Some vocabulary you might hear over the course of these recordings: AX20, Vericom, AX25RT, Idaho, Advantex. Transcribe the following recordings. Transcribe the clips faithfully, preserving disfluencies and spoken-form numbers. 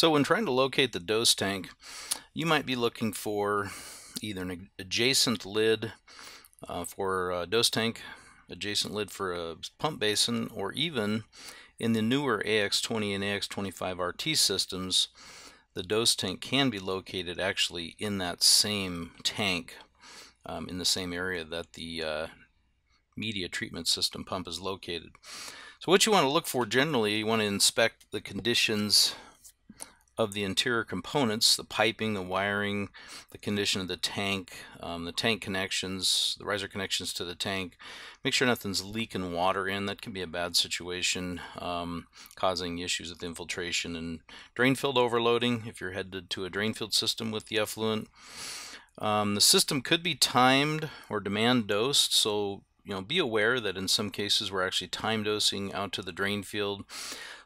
So when trying to locate the dose tank, you might be looking for either an adjacent lid uh, for a dose tank, adjacent lid for a pump basin, or even in the newer A X twenty and A X twenty-five R T systems, the dose tank can be located actually in that same tank, um, in the same area that the uh, media treatment system pump is located. So what you want to look for generally, you want to inspect the conditions of the interior components, the piping, the wiring, the condition of the tank, um, the tank connections, the riser connections to the tank. Make sure nothing's leaking water in. That can be a bad situation, um, causing issues with infiltration and drain field overloading if you're headed to a drain field system with the effluent. Um, the system could be timed or demand dosed, so you know, be aware that in some cases we're actually time dosing out to the drain field,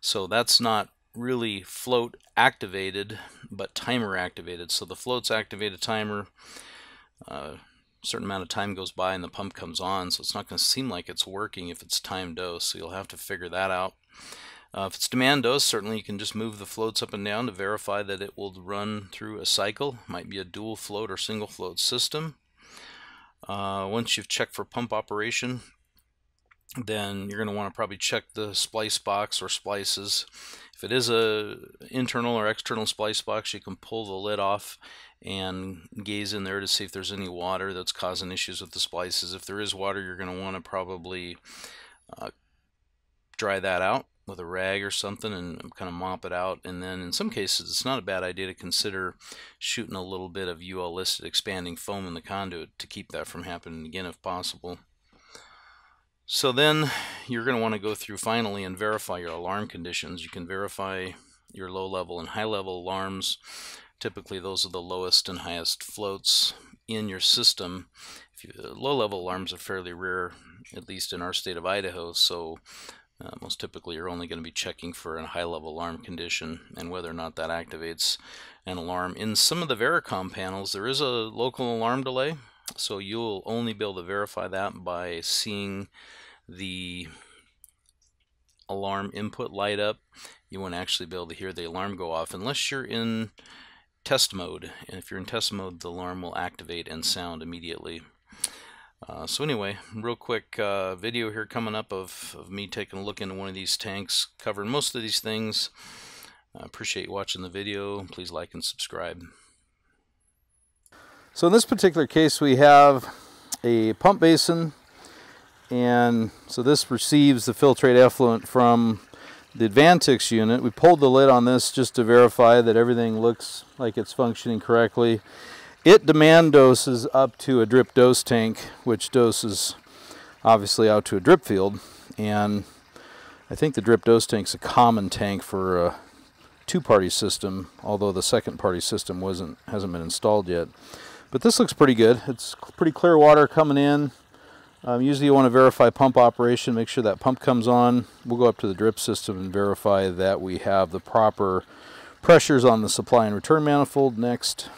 so that's not really float activated but timer activated. So the float's activated timer, uh, a certain amount of time goes by and the pump comes on, so it's not going to seem like it's working if it's time dose, so you'll have to figure that out. Uh, if it's demand dose, certainly you can just move the floats up and down to verify that it will run through a cycle. It might be a dual float or single float system. Uh, once you've checked for pump operation, then you're going to want to probably check the splice box or splices. If it is a internal or external splice box, you can pull the lid off and gaze in there to see if there's any water that's causing issues with the splices. If there is water, you're going to want to probably uh, dry that out with a rag or something and kind of mop it out. And then in some cases, it's not a bad idea to consider shooting a little bit of U L-listed expanding foam in the conduit to keep that from happening again if possible. So then you're going to want to go through finally and verify your alarm conditions. You can verify your low level and high level alarms. Typically those are the lowest and highest floats in your system. If you, low level alarms are fairly rare, at least in our state of Idaho, so uh, most typically you're only going to be checking for a high level alarm condition and whether or not that activates an alarm. In some of the Vericom panels there is a local alarm delay, so you'll only be able to verify that by seeing the alarm input light up. You won't actually be able to hear the alarm go off unless you're in test mode. And if you're in test mode, the alarm will activate and sound immediately. Uh, so anyway, real quick uh, video here coming up of, of me taking a look into one of these tanks, covering most of these things. I appreciate you watching the video. Please like and subscribe. So in this particular case we have a pump basin, and so this receives the filtrate effluent from the Advantex unit. We pulled the lid on this just to verify that everything looks like it's functioning correctly. It demand doses up to a drip dose tank, which doses obviously out to a drip field, and I think the drip dose tank's a common tank for a two-party system, although the second party system wasn't hasn't been installed yet. But this looks pretty good. It's pretty clear water coming in. Um, usually you want to verify pump operation, make sure that pump comes on. We'll go up to the drip system and verify that we have the proper pressures on the supply and return manifold next.